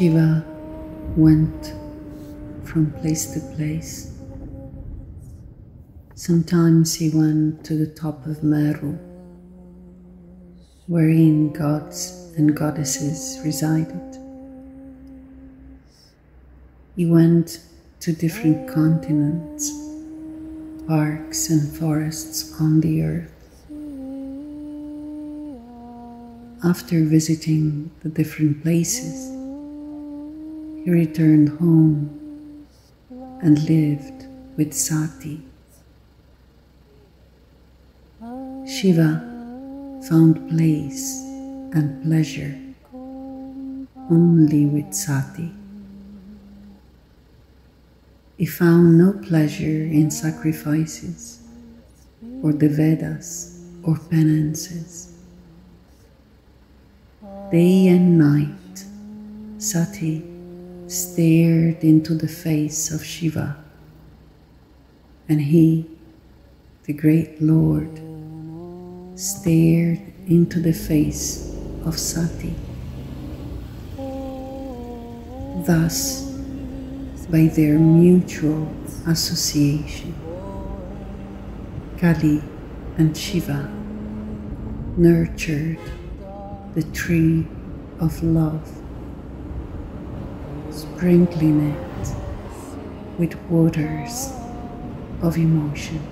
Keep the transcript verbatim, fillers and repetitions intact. Shiva went from place to place. Sometimes he went to the top of Meru, wherein gods and goddesses resided. He went to different continents, parks and forests on the earth. After visiting the different places, he returned home and lived with Sati. Shiva found place and pleasure only with Sati. He found no pleasure in sacrifices or the Vedas or penances. Day and night, Sati stared into the face of Shiva, and he, the great Lord, stared into the face of Sati. Thus, by their mutual association, Kali and Shiva nurtured the tree of love, sprinkling it with waters of emotion.